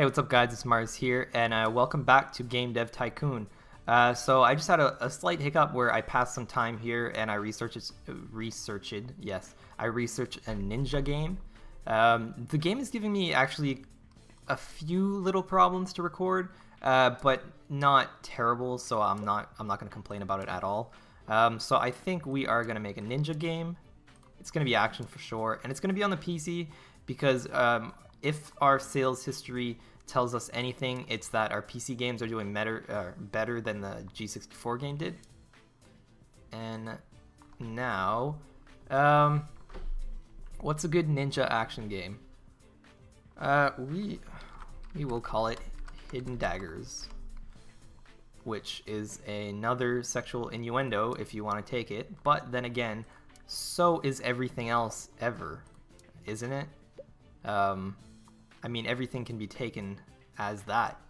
Hey, what's up guys, it's Mars here, and welcome back to Game Dev Tycoon. So I just had a slight hiccup where I passed some time here and I researched a ninja game. The game is giving me actually a few little problems to record, but not terrible, so I'm not going to complain about it at all. So I think we are going to make a ninja game. It's going to be action for sure, and it's going to be on the PC because if our sales history tells us anything, it's that our PC games are doing better than the G64 game did. And now, what's a good ninja action game? We will call it Hidden Daggers, which is another sexual innuendo if you want to take it. But then again, so is everything else ever, isn't it? I mean, everything can be taken as that.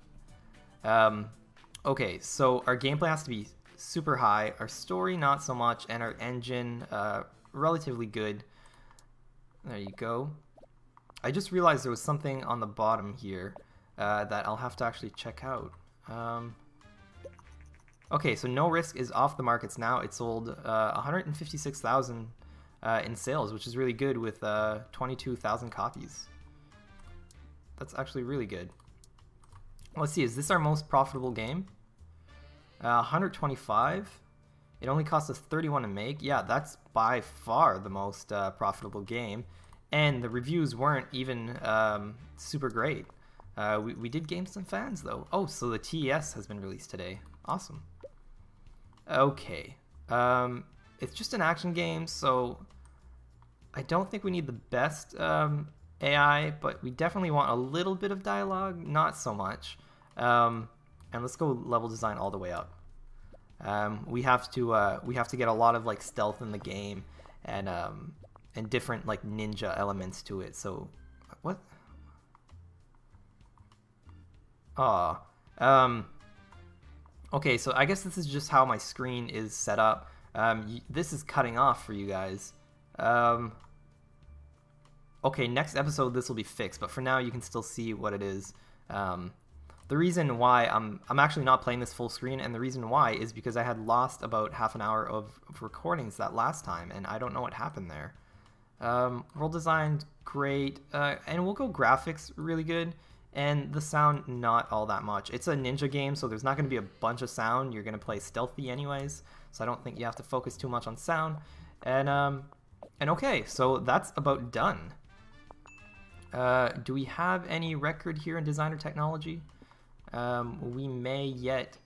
Okay, so our gameplay has to be super high, our story not so much, and our engine relatively good. There you go. I just realized there was something on the bottom here that I'll have to actually check out. Okay, so No Risk is off the markets now. It sold 156,000 in sales, which is really good, with 22,000 copies. That's actually really good. Let's see, is this our most profitable game? 125. It only cost us 31 to make. Yeah, that's by far the most profitable game. And the reviews weren't even super great. We did gain some fans though. Oh, so the TES has been released today. Awesome. Okay. It's just an action game, so I don't think we need the best AI, but we definitely want a little bit of dialogue, not so much. And let's go level design all the way up. We have to get a lot of like stealth in the game, and different like ninja elements to it. So what? Okay, so I guess this is just how my screen is set up. This is cutting off for you guys. Okay, next episode this will be fixed, but for now you can still see what it is. The reason why I'm actually not playing this full screen, and the reason why is because I had lost about half an hour of recordings that last time, and I don't know what happened there. World design, great, and we'll go graphics really good, and the sound not all that much. It's a ninja game, so there's not going to be a bunch of sound. You're going to play stealthy anyways, so I don't think you have to focus too much on sound. And okay, so that's about done. Do we have any record here in designer technology? We may yet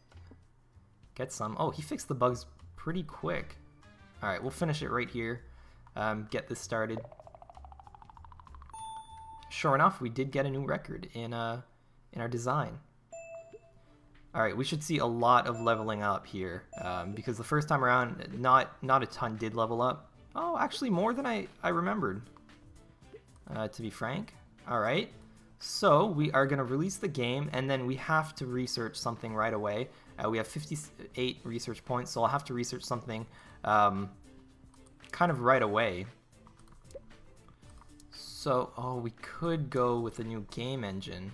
get some. Oh, he fixed the bugs pretty quick. All right, we'll finish it right here. Get this started. Sure enough, we did get a new record in our design. All right, we should see a lot of leveling up here because the first time around, not a ton did level up. Oh, actually more than I remembered. To be frank. Alright, so we are going to release the game, and then we have to research something right away. We have 58 research points, so I'll have to research something kind of right away. So, oh, we could go with a new game engine.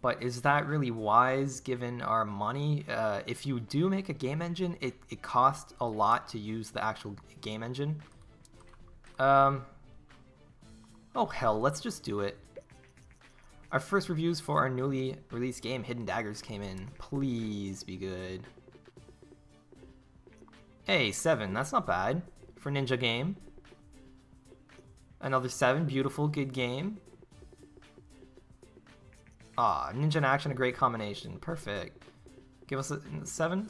But is that really wise given our money? If you do make a game engine, it costs a lot to use the actual game engine. Oh hell, let's just do it. Our first reviews for our newly released game, Hidden Daggers, came in. Please be good. Hey, 7, that's not bad for ninja game. Another 7, beautiful, good game. Ah, ninja and action, a great combination, perfect. Give us a 7?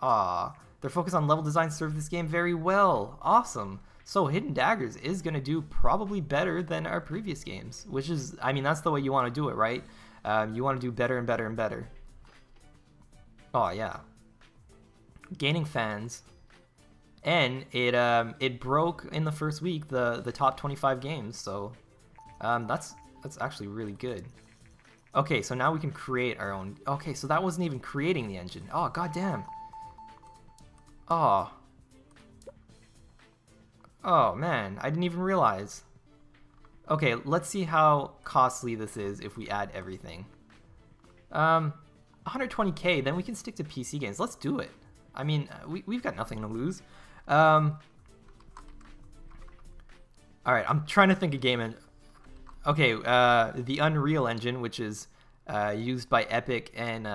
Ah, their focus on level design served this game very well, awesome. So Hidden Daggers is going to do probably better than our previous games, which is, I mean, that's the way you want to do it, right? You want to do better and better and better. Oh yeah. Gaining fans. And it broke in the first week the top 25 games, so that's actually really good. Okay, so now we can create our own. Okay, so that wasn't even creating the engine. Oh, goddamn. Oh. Oh man, I didn't even realize. Okay, let's see how costly this is if we add everything. 120k, then we can stick to PC games. Let's do it. I mean, we've got nothing to lose. Alright, I'm trying to think of game. Okay, the Unreal Engine, which is used by Epic and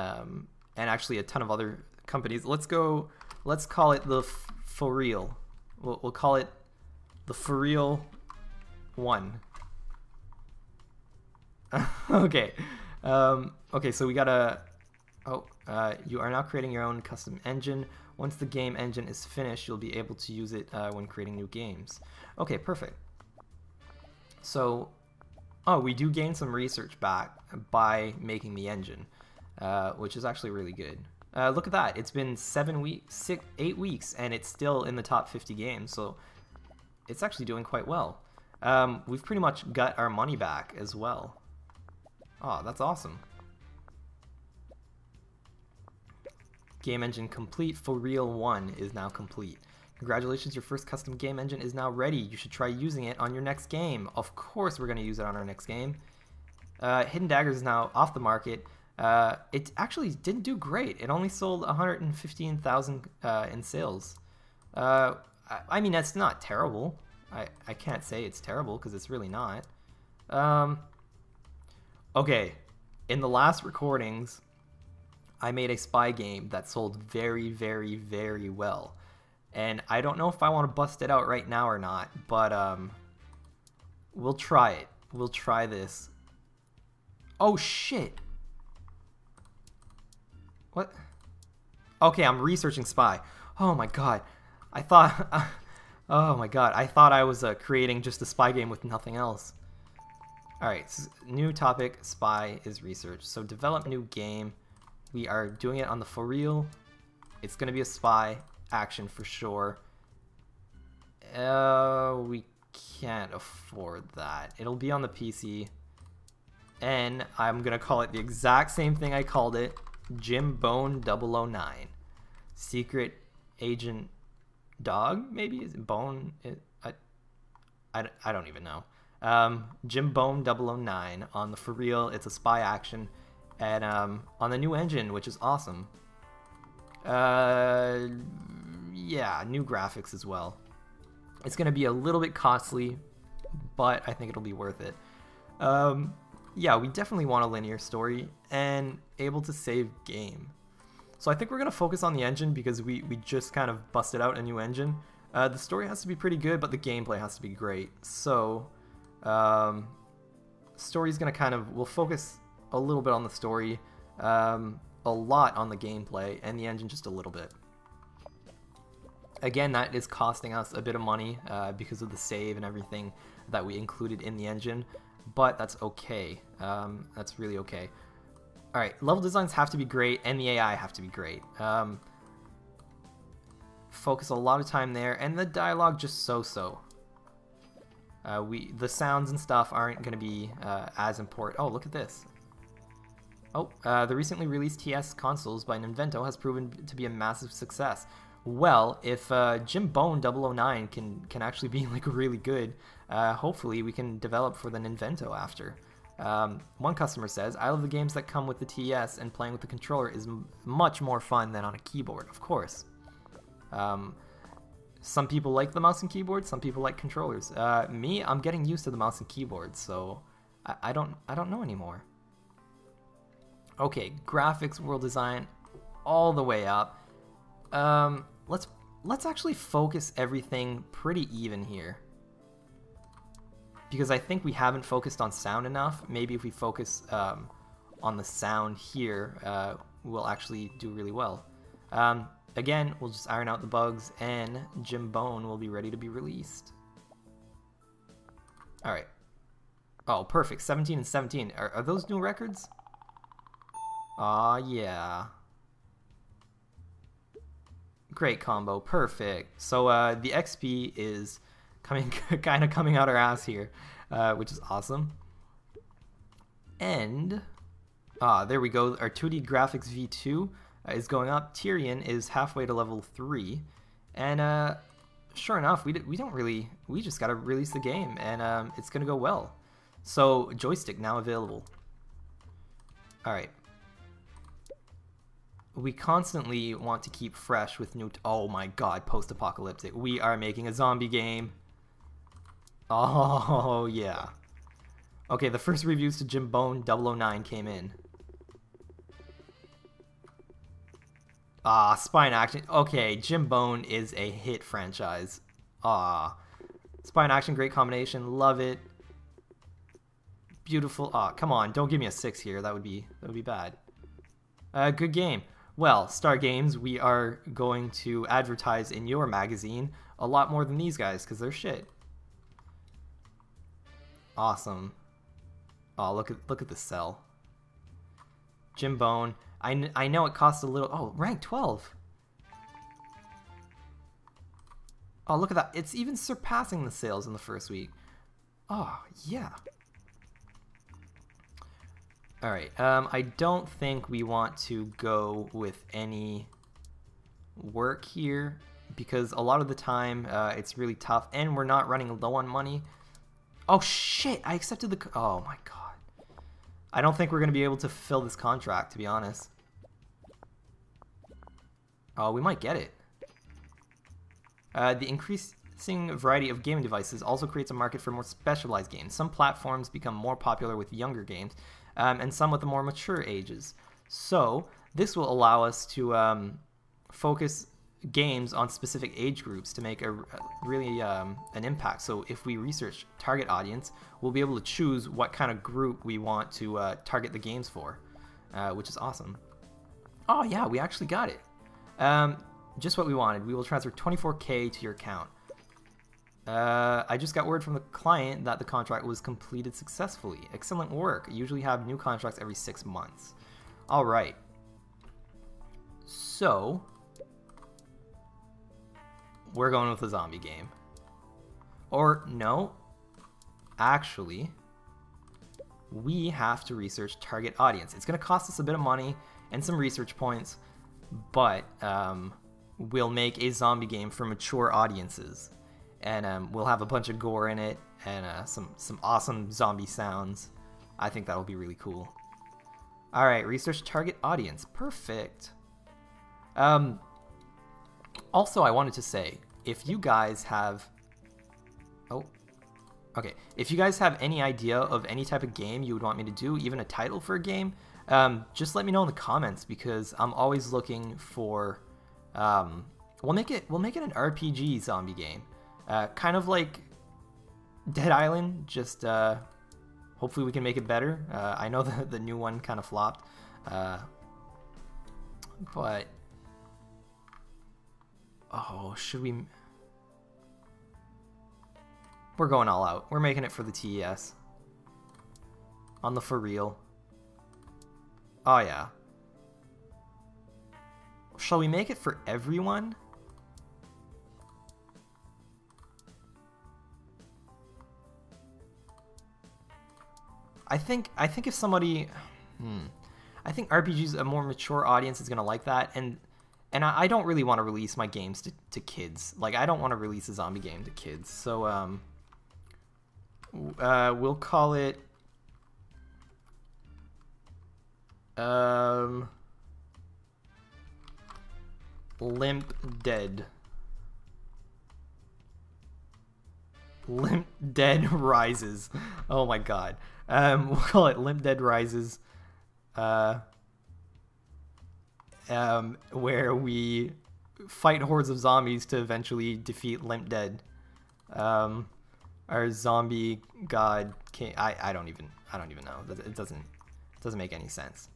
actually a ton of other companies. Let's go, let's call it the For Real. We'll call it the For Real 1. Okay. Okay, so we gotta... Oh, you are now creating your own custom engine. Once the game engine is finished, you'll be able to use it when creating new games. Okay, perfect. So, oh, we do gain some research back by making the engine, which is actually really good. Look at that. It's been 8 weeks, and it's still in the top 50 games, so it's actually doing quite well. We've pretty much got our money back as well. Oh, that's awesome. Game engine complete. For Real 1 is now complete. Congratulations, your first custom game engine is now ready. You should try using it on your next game. Of course we're going to use it on our next game. Hidden Daggers is now off the market. It actually didn't do great. It only sold 115,000 in sales. I mean, that's not terrible. I can't say it's terrible because it's really not. Okay, in the last recordings, I made a spy game that sold very, very, very well. And I don't know if I want to bust it out right now or not, but we'll try it. We'll try this. Oh, shit. What? Okay, I'm researching spy. Oh, my God. I thought... Oh, my God. I thought I was creating just a spy game with nothing else. All right, so new topic, spy is research. So develop new game. We are doing it on the For Real. It's going to be a spy action for sure. We can't afford that. It'll be on the PC. And I'm going to call it the exact same thing I called it. Jim Bone 009. Secret Agent Dog, maybe? Is it Bone? I don't even know. Jim Bone 009 on the For Real. It's a spy action. And on the new engine, which is awesome. Yeah, new graphics as well. It's going to be a little bit costly, but I think it'll be worth it. Yeah, we definitely want a linear story and able to save game. So I think we're going to focus on the engine because we just kind of busted out a new engine. The story has to be pretty good, but the gameplay has to be great. So story's going to kind of... We'll focus... a little bit on the story, a lot on the gameplay, and the engine just a little bit. Again, that is costing us a bit of money because of the save and everything that we included in the engine, but that's okay. That's really okay. Alright, level designs have to be great, and the AI have to be great. Focus a lot of time there, and the dialogue just so-so. The sounds and stuff aren't going to be as important. Oh, look at this. Oh, the recently released TES consoles by Ninvento has proven to be a massive success. Well, if Jim Bone 009 can actually be like really good, hopefully we can develop for the Ninvento after. One customer says, I love the games that come with the TES, and playing with the controller is much more fun than on a keyboard, of course. Some people like the mouse and keyboard, some people like controllers. Me, I'm getting used to the mouse and keyboard, so I don't know anymore. Okay, graphics, world design, all the way up. Let's actually focus everything pretty even here. Because I think we haven't focused on sound enough. Maybe if we focus on the sound here, we'll actually do really well. Again, we'll just iron out the bugs, and Jim Bone will be ready to be released. All right. Oh, perfect. 17 and 17. Are those new records? Aw, yeah. Great combo. Perfect. So the XP is coming, kind of coming out our ass here, which is awesome. And, there we go. Our 2D graphics V2 is going up. Tyrion is halfway to level 3. And sure enough, we don't really... We just got to release the game, and it's going to go well. So, joystick now available. Alright. We constantly want to keep fresh with new... oh my god, post-apocalyptic. We are making a zombie game. Oh, yeah. Okay, the first reviews to Jim Bone 009 came in. Ah, Spine Action. Okay, Jim Bone is a hit franchise. Ah. Spine Action, great combination. Love it. Beautiful. Ah, come on. Don't give me a 6 here. That would be bad. Good game. Well, Star Games, we are going to advertise in your magazine a lot more than these guys because they're shit. Awesome. Oh, look at the cell. Jim Bone. I know it costs a little. Oh, rank 12. Oh, look at that. It's even surpassing the sales in the first week. Oh, yeah. All right. I don't think we want to go with any work here because a lot of the time it's really tough and we're not running low on money. Oh shit, I accepted the... oh my god. I don't think we're going to be able to fill this contract, to be honest. Oh, we might get it. The increasing variety of gaming devices also creates a market for more specialized games. Some platforms become more popular with younger games, and some with the more mature ages. So, this will allow us to focus games on specific age groups to make a really an impact. So if we research target audience, we'll be able to choose what kind of group we want to target the games for, which is awesome. Oh yeah, we actually got it. Just what we wanted. We will transfer 24k to your account. I just got word from the client that the contract was completed successfully. Excellent work. I usually have new contracts every 6 months. All right. So we're going with a zombie game. Or, no. Actually, we have to research target audience. It's going to cost us a bit of money and some research points, but we'll make a zombie game for mature audiences. And we'll have a bunch of gore in it and some awesome zombie sounds. I think that'll be really cool. All right, research target audience. Perfect. Also, I wanted to say, if you guys have... oh, okay. If you guys have any idea of any type of game you would want me to do, even a title for a game, just let me know in the comments because I'm always looking for... We'll make it an RPG zombie game, kind of like Dead Island. Just hopefully we can make it better. I know the new one kind of flopped, but. Oh, should we... we're going all out. We're making it for the TES. On the For Real. Oh, yeah. Shall we make it for everyone? I think if somebody... I think RPGs, a more mature audience is going to like that, and I don't really want to release my games to kids. Like, I don't want to release a zombie game to kids. So, we'll call it... Limp Dead Rises. Oh my god. We'll call it Limp Dead Rises. Where we fight hordes of zombies to eventually defeat Limp Dead. Our zombie god king. I don't even know. It doesn't make any sense.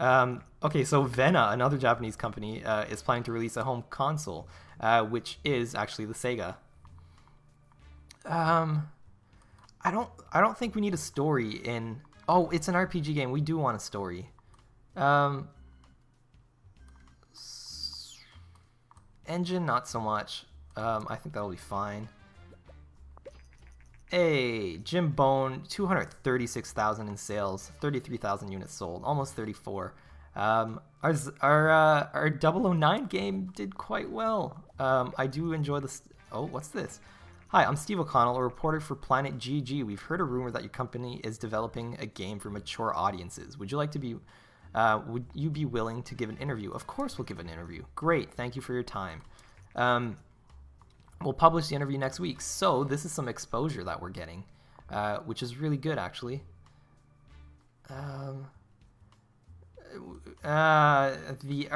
Okay, so Vena, another Japanese company, is planning to release a home console, which is actually the Sega. I don't think we need a story in... oh, it's an RPG game. We do want a story. Engine, not so much. I think that'll be fine. Hey, Jim Bone, 236,000 in sales, 33,000 units sold, almost 34. Our 009 game did quite well. I do enjoy this. Oh, what's this? Hi, I'm Steve O'Connell, a reporter for Planet GG. We've heard a rumor that your company is developing a game for mature audiences. Would you be willing to give an interview? Of course we'll give an interview. Great, thank you for your time. We'll publish the interview next week. So this is some exposure that we're getting, which is really good, actually. The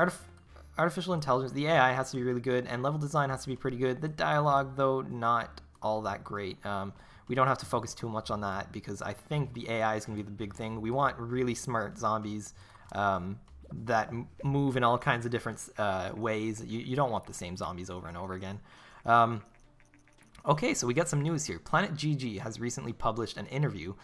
artificial intelligence, the AI has to be really good, and level design has to be pretty good. The dialogue, though, not all that great. We don't have to focus too much on that because I think the AI is going to be the big thing. We want really smart zombies that move in all kinds of different ways. You don't want the same zombies over and over again. Okay, so we got some news here. Planet GG has recently published an interview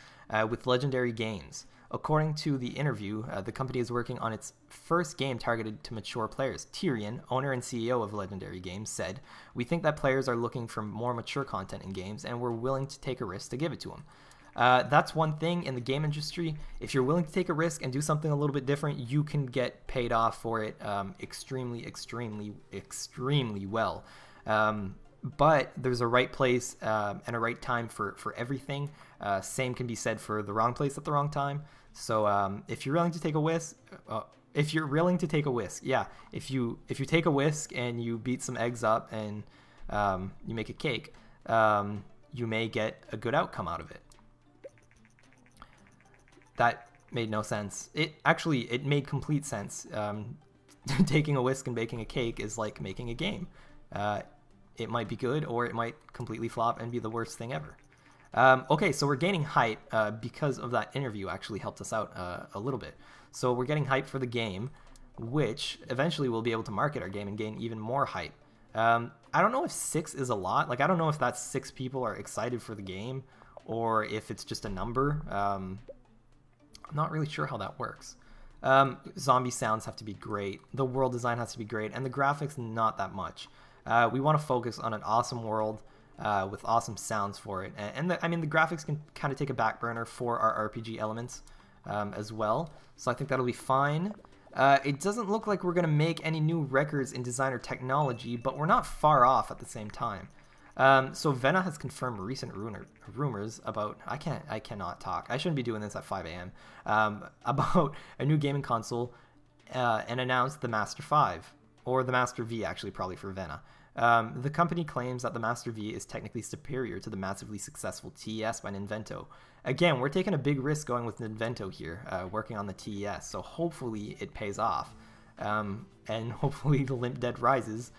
with Legendary Games. According to the interview, the company is working on its first game targeted to mature players. Tyrion, owner and CEO of Legendary Games, said, "We think that players are looking for more mature content in games, and we're willing to take a risk to give it to them." That's one thing in the game industry. If you're willing to take a risk and do something a little bit different, you can get paid off for it extremely, extremely, extremely well. But there's a right place and a right time for everything. Same can be said for the wrong place at the wrong time. So if you're willing to take a whisk, if you take a whisk and you beat some eggs up and you make a cake, you may get a good outcome out of it. That made no sense. It made complete sense. Taking a whisk and baking a cake is like making a game. It might be good, or it might completely flop and be the worst thing ever. Okay, so we're gaining hype because of that interview. Actually helped us out a little bit. So we're getting hype for the game, which eventually we'll be able to market our game and gain even more hype. I don't know if 6 is a lot. Like, I don't know if that's 6 people are excited for the game or if it's just a number. I'm not really sure how that works. Zombie sounds have to be great. The world design has to be great, and the graphics not that much. We want to focus on an awesome world with awesome sounds for it. And the graphics can kind of take a back burner for our RPG elements as well. So I think that'll be fine. It doesn't look like we're going to make any new records in design or technology, but we're not far off at the same time. So Vena has confirmed recent rumors about... I cannot talk. I shouldn't be doing this at 5 a.m. About a new gaming console and announced the Master V. Or the Master V, actually, probably for Vena. The company claims that the Master V is technically superior to the massively successful TES by Ninvento. Again, we're taking a big risk going with Ninvento here, working on the TES, so hopefully it pays off. And hopefully the Limp Dead Rises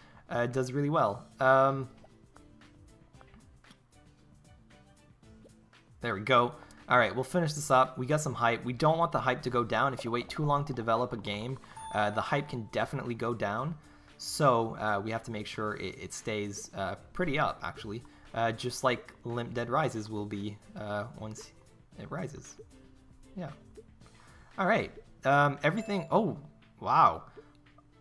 does really well. There we go. Alright, we'll finish this up. We got some hype. We don't want the hype to go down. If you wait too long to develop a game, the hype can definitely go down, so we have to make sure it stays pretty up, actually, just like Limp Dead Rises will be once it rises. Yeah. All right. Everything. Oh, wow.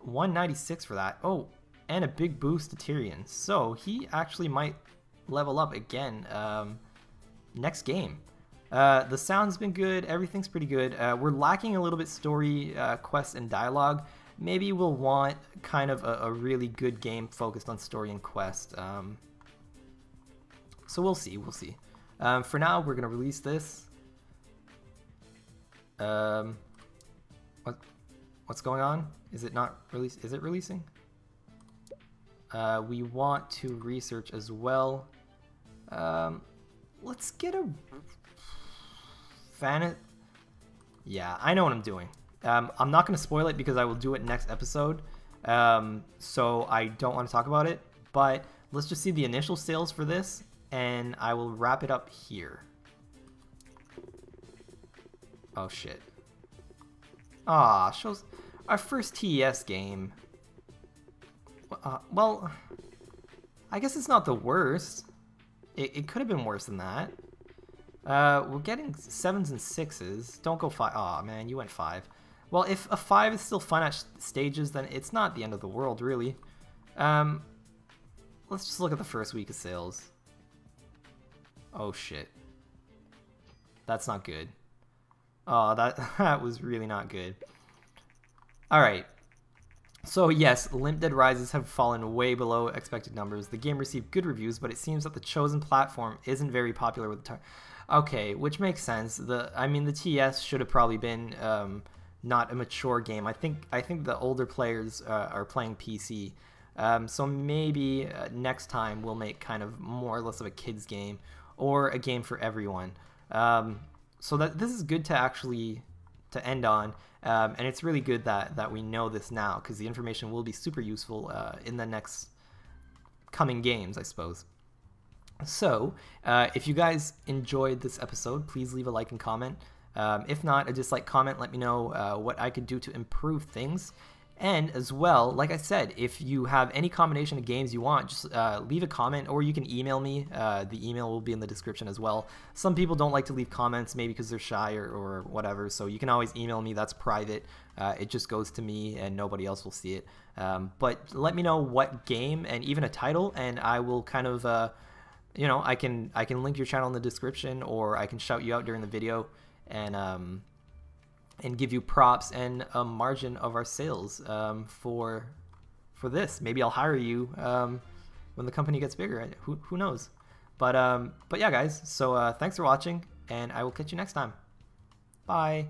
196 for that. Oh, and a big boost to Tyrion. So he actually might level up again next game. The sound's been good, everything's pretty good. We're lacking a little bit story, quests, and dialogue. Maybe we'll want kind of a really good game focused on story and quest. So we'll see, we'll see. For now, we're gonna release this. What's going on? Is it not released? Is it releasing? We want to research as well. Let's get a... Yeah, I know what I'm doing. I'm not going to spoil it because I will do it next episode, so I don't want to talk about it, but let's just see the initial sales for this, and I will wrap it up here. Oh, shit. Ah, shows our first TES game. Well, I guess it's not the worst. It could have been worse than that. We're getting 7s and 6s. Don't go 5. Aw, man, you went 5. Well, if a 5 is still fun at stages, then it's not the end of the world, really. Let's just look at the first week of sales. Oh, shit. That's not good. Oh, that was really not good. Alright. So yes, Limp Dead Rises have fallen way below expected numbers. The game received good reviews, but it seems that the chosen platform isn't very popular with the target. Okay, which makes sense. I mean the TES should have probably been not a mature game. I think the older players are playing PC. So maybe next time we'll make kind of more or less of a kids game or a game for everyone. So this is good to actually end on, and it's really good that we know this now, because the information will be super useful in the next coming games, I suppose. So if you guys enjoyed this episode, please leave a like and comment. If not, a dislike comment, let me know what I could do to improve things. And as well, like I said, if you have any combination of games you want, just leave a comment, or you can email me. The email will be in the description as well. Some people don't like to leave comments, maybe because they're shy or whatever, so you can always email me. That's private. It just goes to me and nobody else will see it. But let me know what game and even a title, and I will kind of, you know, I can link your channel in the description, or I can shout you out during the video and give you props and a margin of our sales for this. Maybe I'll hire you when the company gets bigger. Who knows? But yeah, guys, so thanks for watching, and I will catch you next time. Bye.